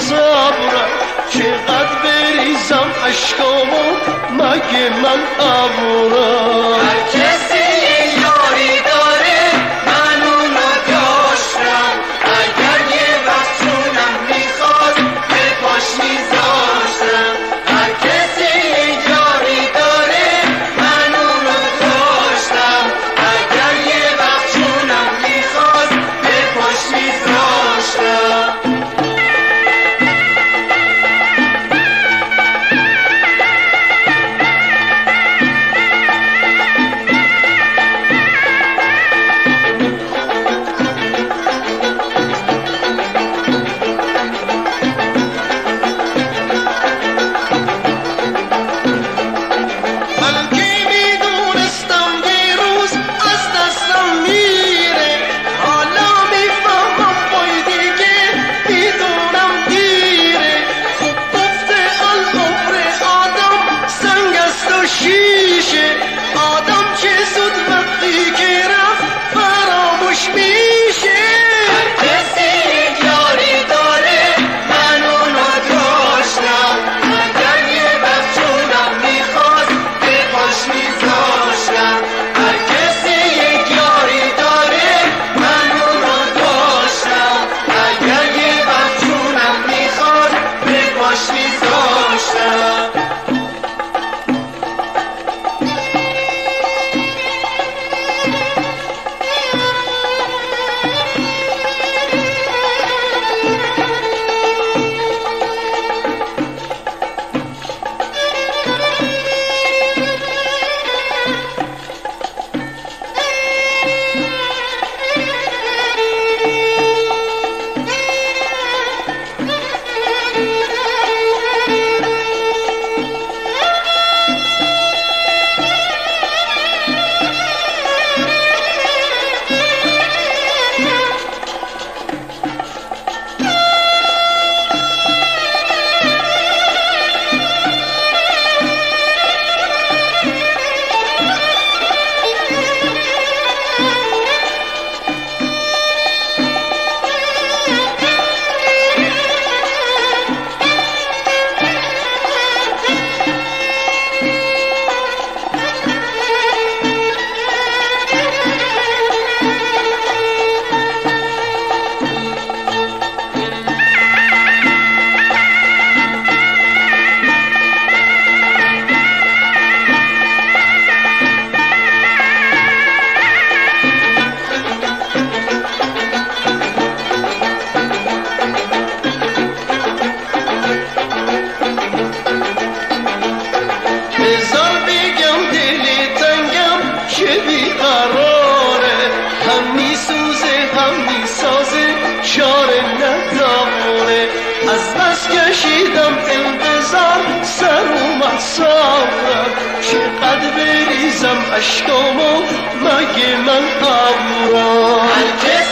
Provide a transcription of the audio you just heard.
صبرم چقدر بریزم عشقامو مگه من عبورم هر کسی یه یاری داره من اونو داشتم اگر یه وقت جونم میخواست به پاش میذاشتم هر کسی یه یاری داره من اونو داشتم اگر یه وقت جونم میخواست به پاش میذاشتم Aşkımı magi men avram